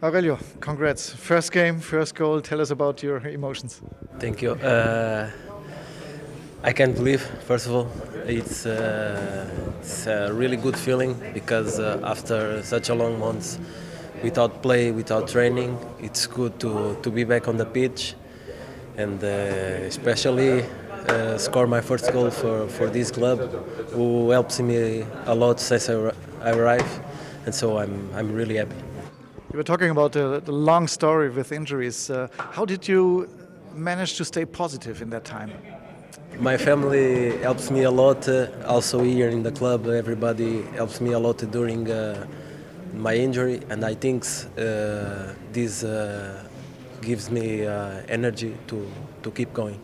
Aurelio, congrats. First game, first goal. Tell us about your emotions. Thank you. I can't believe, first of all, it's a really good feeling because after such a long months without play, without training, it's good to be back on the pitch and especially score my first goal for this club who helps me a lot since I arrived, and so I'm really happy. You were talking about the long story with injuries. How did you manage to stay positive in that time? My family helps me a lot. Also here in the club, everybody helps me a lot during my injury, and I think this gives me energy to keep going.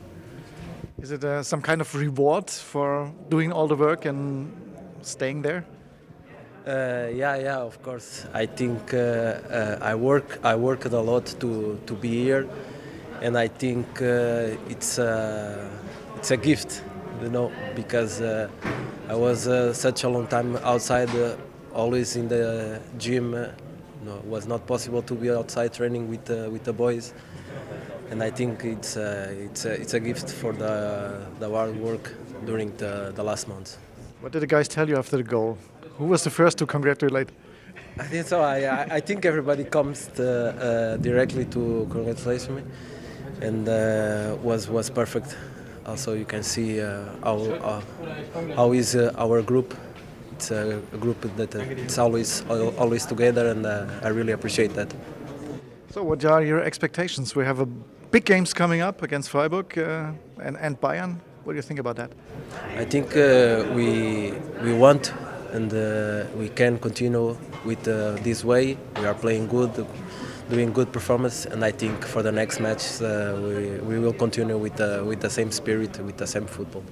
Is it some kind of reward for doing all the work and staying there? Yeah, of course. I think I worked a lot to be here, and I think it's a gift, you know, because I was such a long time outside, always in the gym. No, it was not possible to be outside training with the boys, and I think it's a gift for the hard work during the last months. What did the guys tell you after the goal? Who was the first to congratulate? I think so. I think everybody comes directly to congratulate me, and was perfect. Also, you can see how is our group. It's a group that it's always together, and I really appreciate that. So, what are your expectations? We have a big games coming up against Freiburg and Bayern. What do you think about that? I think we want. And we can continue with this way. We are playing good, doing good performance, and I think for the next match we will continue with the same spirit, with the same football.